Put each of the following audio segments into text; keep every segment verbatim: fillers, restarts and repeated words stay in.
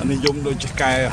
Anh đi dung đôi chiếc cây à.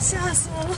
吓死我了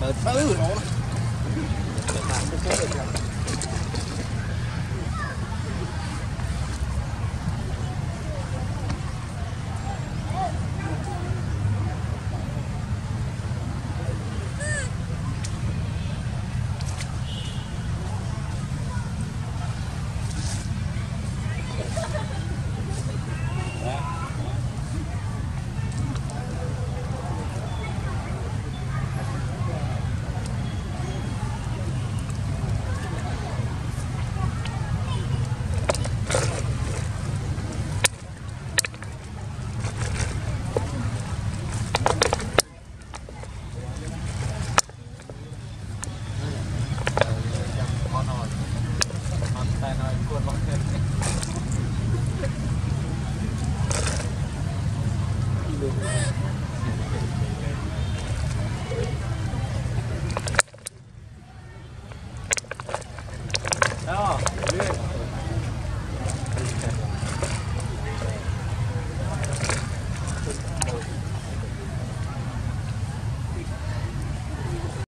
！But food. Thank you.